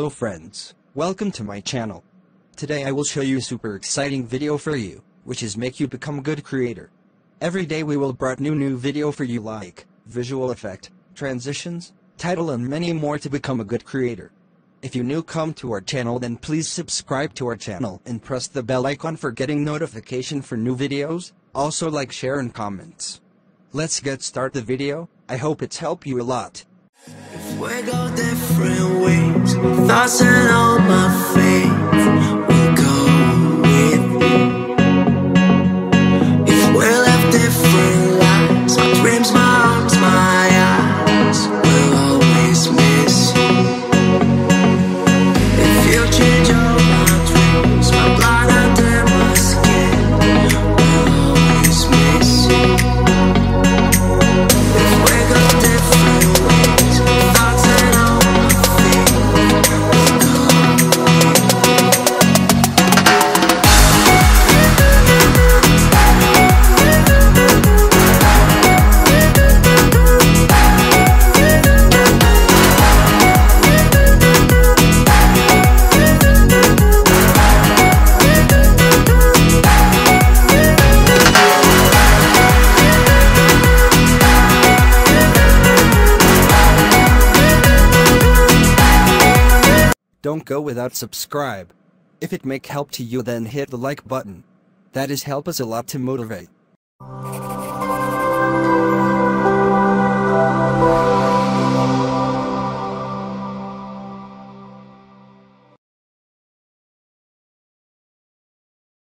Hello friends, welcome to my channel. Today I will show you a super exciting video for you, which is make you become good creator. Every day we will brought new video for you like, visual effect, transitions, title and many more to become a good creator. If you new come to our channel then please subscribe to our channel and press the bell icon for getting notification for new videos, also like share and comments. Let's get start the video, I hope it's help you a lot. If we go different ways, thoughts and all my faith, we go with you. If we live different lives, our dreams, my arms, my eyes, we'll always miss you. If you change all my dreams, my blood under my skin, we'll always miss you. If we go different ways, don't go without subscribe. If it make help to you then hit the like button. That is help us a lot to motivate.